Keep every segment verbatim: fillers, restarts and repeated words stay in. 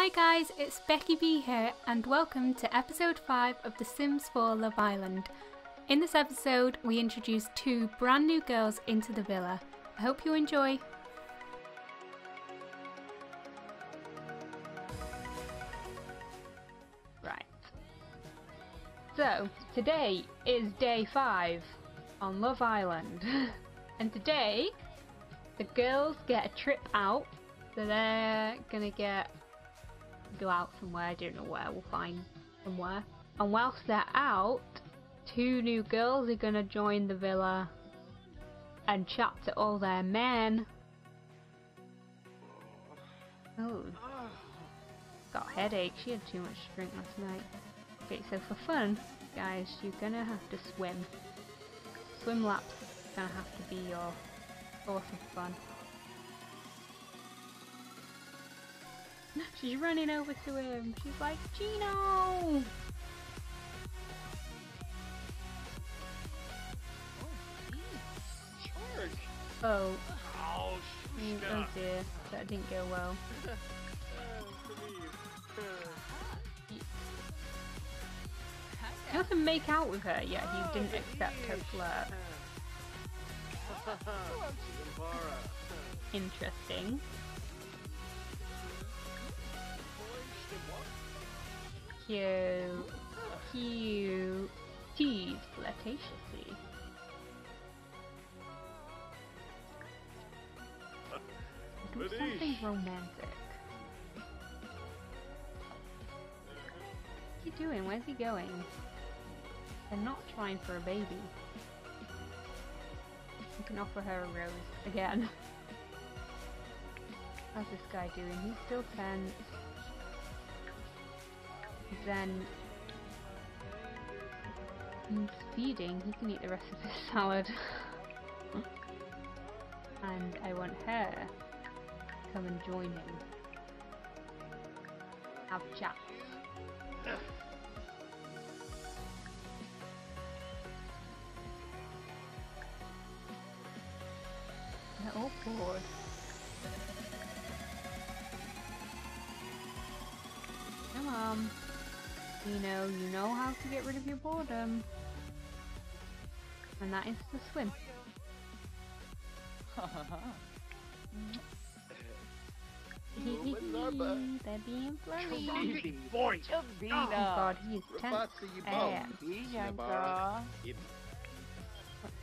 Hi guys, it's Becky B here and welcome to episode five of The Sims four Love Island. In this episode we introduce two brand new girls into the villa. I hope you enjoy. Right. So, today is day five on Love Island. And today the girls get a trip out, so they're gonna get go out somewhere, I don't know where, we'll find somewhere. And whilst they're out, two new girls are gonna join the villa and chat to all their men. Oh, got a headache, she had too much to drink last night. Okay, so for fun, guys, you're gonna have to swim. Swim laps gonna have to be your source of fun. She's running over to him. She's like, Gino! Oh, oh. Oh, oh dear, that didn't go well. He doesn't make out with her yet. He didn't accept her flirt. Interesting. Cute, cute, tease flirtatiously. Do something romantic. What's he doing? Where's he going? They're not trying for a baby. You can offer her a rose again. How's this guy doing? He's still tense. Then he's feeding, he can eat the rest of his salad. And I want her to come and join him. Have chat. They're all bored. Come on. You know, you know how to get rid of your boredom. And that is to swim. They're being flirty. Oh god, he is tense. What's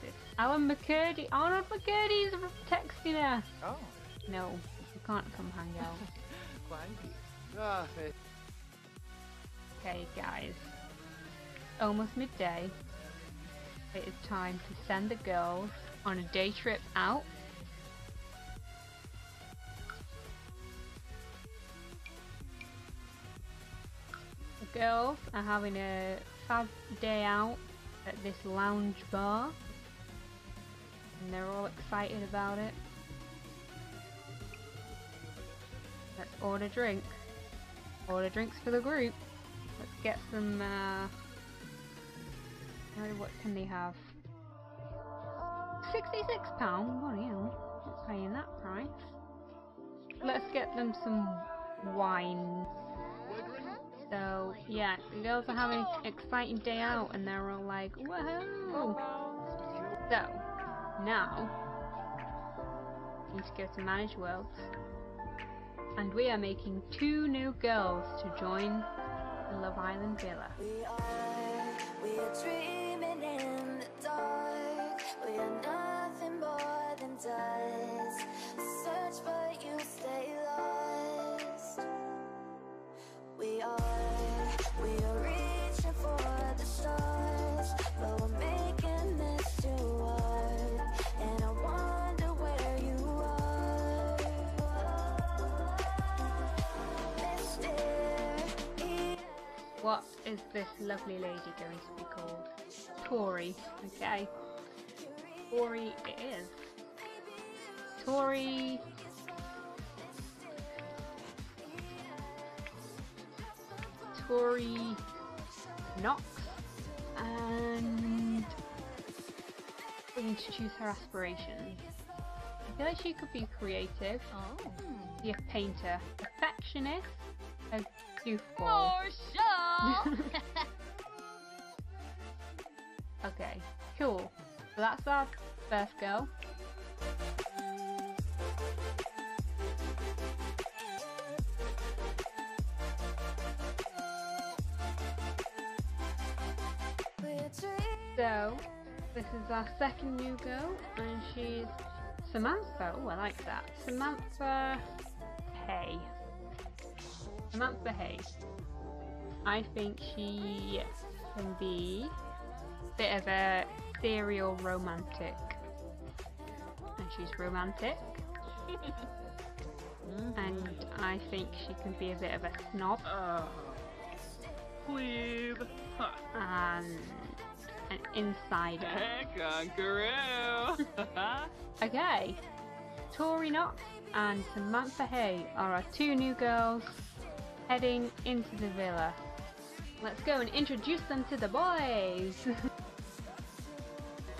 this? Alan McCurdy. Arnold McCurdy is texting her. Oh. No, you can't come hang out. Okay guys, almost midday, it is time to send the girls on a day trip out. The girls are having a fab day out at this lounge bar and they're all excited about it. Let's order drinks. Order drinks for the group. Let's get some, uh, what can they have? sixty-six pounds? What the hell? Not paying that price. Let's get them some wine. So, yeah, the girls are having an exciting day out and they're all like, woohoo! So, now, we need to go to Manage Worlds. And we are making two new girls to join Love Island villa. We are, we are dreaming in the dark. We are nothing more than dust. Search but you stay lost. We are, we are reaching for the stars, but we're making this too hard. And I wonder where you are. Mister What is this lovely lady going to be called? Tori. Okay. Tori it is. Tori. Tori Knox. And we need to choose her aspirations. I feel like she could be creative. Oh. Be a painter. Perfectionist. That's too full. For sure. Okay, cool. So that's our first girl. So, this is our second new girl, and she's Samantha. Oh, I like that. Samantha Hay. Samantha Hay. I think she can be a bit of a serial romantic. And she's romantic. And I think she can be a bit of a snob. Oh. Please. And an insider. Hey, kangaroo! Okay, Tori Knox and Samantha Hay are our two new girls heading into the villa. Let's go and introduce them to the boys!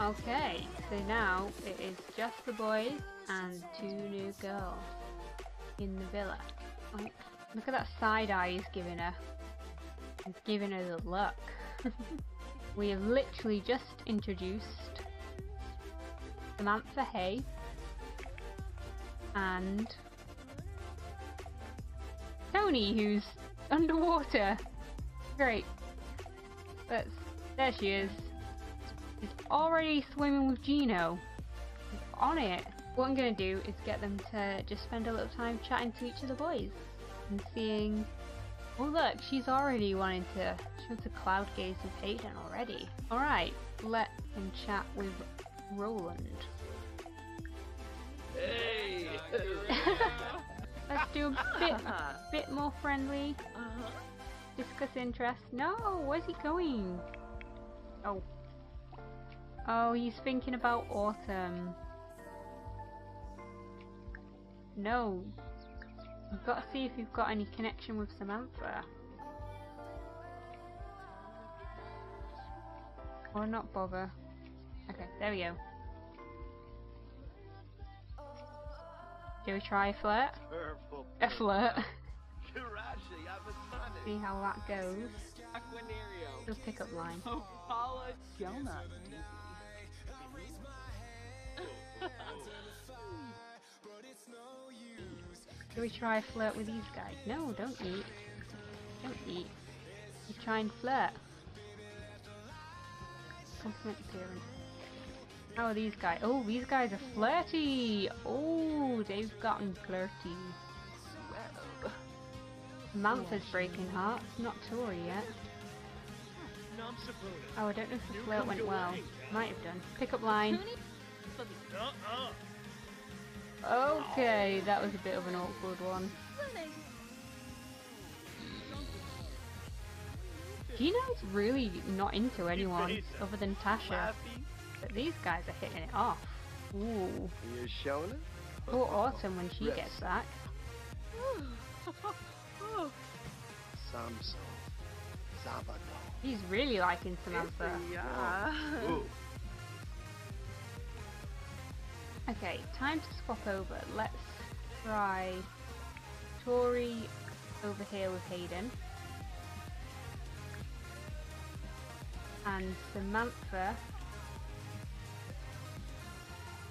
Okay, so now it is just the boys and two new girls in the villa. Oh, look at that side eye he's giving her. He's giving her the look. We have literally just introduced Samantha Hay and Tony, who's underwater. Great. That's, there she is. She's already swimming with Gino. She's on it. What I'm going to do is get them to just spend a little time chatting to each of the boys and seeing... Oh look, she's already wanting to, she wants to cloud gaze with Aiden already. Alright, let him chat with Roland. Hey! Let's do a bit, bit more friendly. Discuss interests. No, where's he going? Oh. Oh, he's thinking about Autumn. No. You've got to see if you've got any connection with Samantha. Or not bother. Okay, there we go. Do we try a flirt? A flirt. See how that goes. Still pickup line. Do we try a flirt with these guys? No, don't eat. Don't eat. You try and flirt. Compliment appearance. How are these guys? Oh, these guys are flirty! Oh, they've gotten flirty. Samantha's breaking hearts, not Tori yet. Oh, I don't know if the flirt went well. Might have done. Pickup line. Okay, that was a bit of an awkward one. Gino's really not into anyone other than Tasha, but these guys are hitting it off. Ooh. Poor Autumn when she gets back. He's really liking Samantha. Ooh. Okay, time to swap over. Let's try Tori over here with Hayden. And Samantha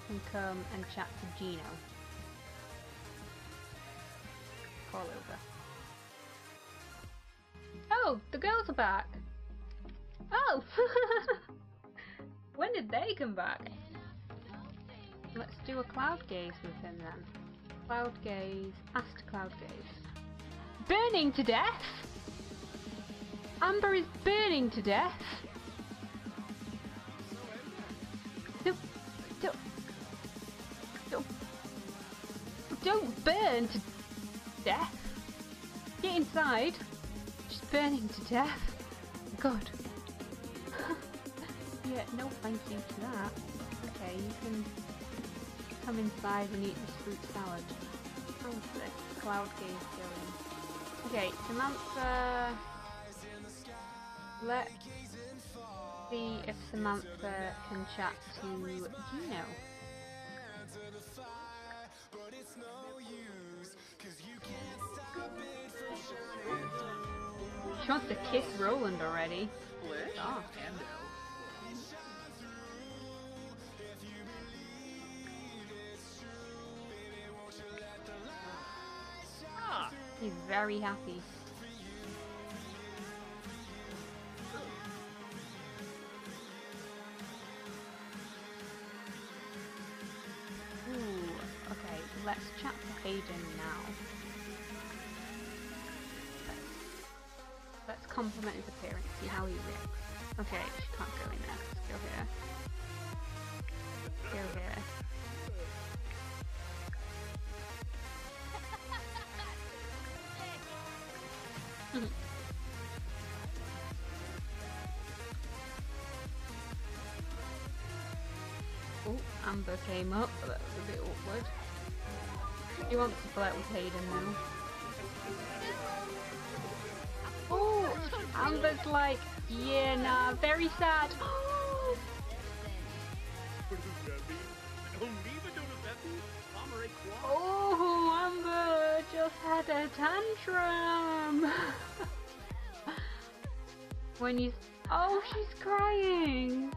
can come and chat to Gino. Call over. Oh, the girls are back! Oh! When did they come back? Let's do a cloud gaze with him then. Cloud gaze, ask to cloud gaze. Burning to death! Amber is burning to death! Don't, don't, don't, don't burn to death! Get inside! She's burning to death! God! Yeah, no thank you to that. Okay, you can... come inside and eat this fruit salad. How's this cloud gaze going? Okay, Samantha... Let's see if Samantha can chat to Gino. She wants to kick Roland already. Oh. Ah. He's very happy. Let's chat to Hayden now. Let's, let's compliment his appearance, see how he looks. Okay, she can't go in there. Let's go here. Go here. Oh, Amber came up, but that was a bit awkward. He wants to flirt with Hayden now. Oh, Amber's like, yeah, nah, very sad. Oh. Oh, Amber just had a tantrum. When you, oh, she's crying.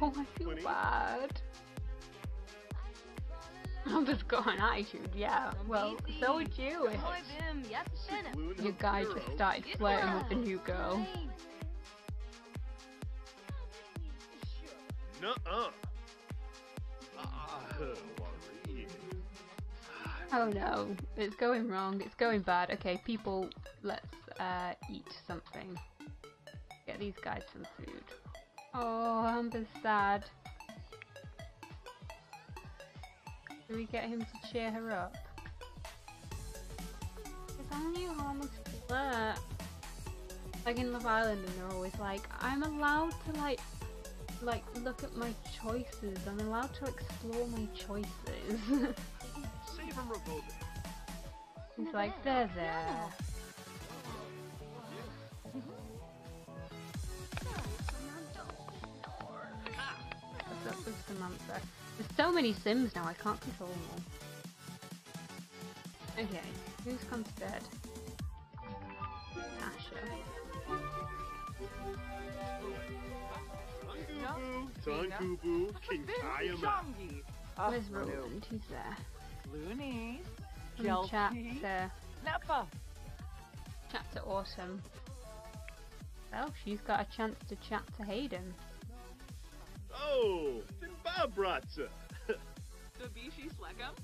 Oh, I feel bad. Amber's got an attitude, yeah. Well, so would you. If your guy just started flirting with the new girl. Oh no, it's going wrong. It's going bad. Okay, people, let's uh, eat something. Get these guys some food. Oh, Amber's sad. Do we get him to cheer her up? Because I knew how much flirt. Like in Love Island, and they're always like, I'm allowed to like, like look at my choices. I'm allowed to explore my choices. Save and revolt. He's like, there, there. What's up with Samantha? There's so many Sims now, I can't control them all. Okay, who's gone to bed? Asha. Where's Roland? He's there. Looney. Chat to... Nappa. Chat to Autumn. Well, she's got a chance to chat to Hayden. Oh, Zimbabratza! The Bishi Slegum?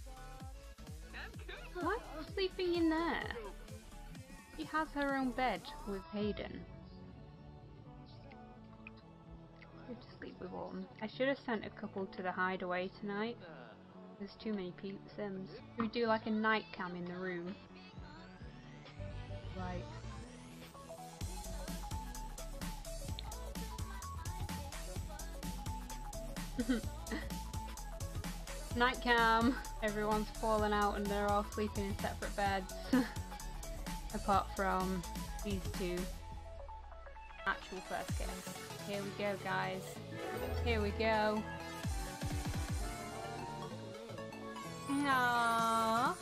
Why is she sleeping in there? She has her own bed with Hayden. Good to sleep with Autumn. I should have sent a couple to the hideaway tonight. There's too many Sims. Should we do like a night cam in the room? Like. Night cam. Everyone's fallen out and they're all sleeping in separate beds. Apart from these two. Actual first game. Here we go, guys. Here we go. Aww.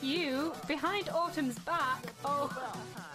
You behind Autumn's back. Oh.